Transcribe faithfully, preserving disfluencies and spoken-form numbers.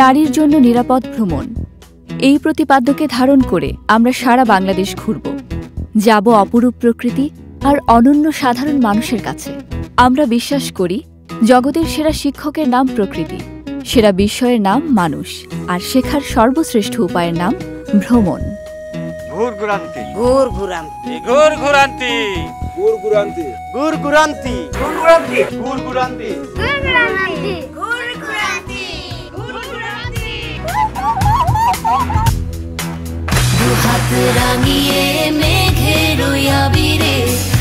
নারীর জন্য নিরাপদ ভ্রমণ এই প্রতিপাদ্যকে ধারণ করে আমরা সারা বাংলাদেশ ঘুরব, যাব অপরূপ প্রকৃতি আর অনন্য সাধারণ মানুষের কাছে। আমরা বিশ্বাস করি জগতের সেরা শিক্ষকের নাম প্রকৃতি, সেরা বিস্ময়ের নাম মানুষ, আর শেখার সর্বশ্রেষ্ঠ উপায়ের নাম ভ্রমণ। ঘুরঘুরান্তি ঘুরঘুরান্তি ঘুরঘুরান্তি ঘুরঘুরান্তি ঘুরঘুরান্তি ঘুরঘুরান্তি ঘুরঘুরান্তি ঘুরঘুরান্তি ঘুরঘুরান্তি ঘুরঘুরান্তি। দুহাত রাঙিয়ে মেঘের আবিরে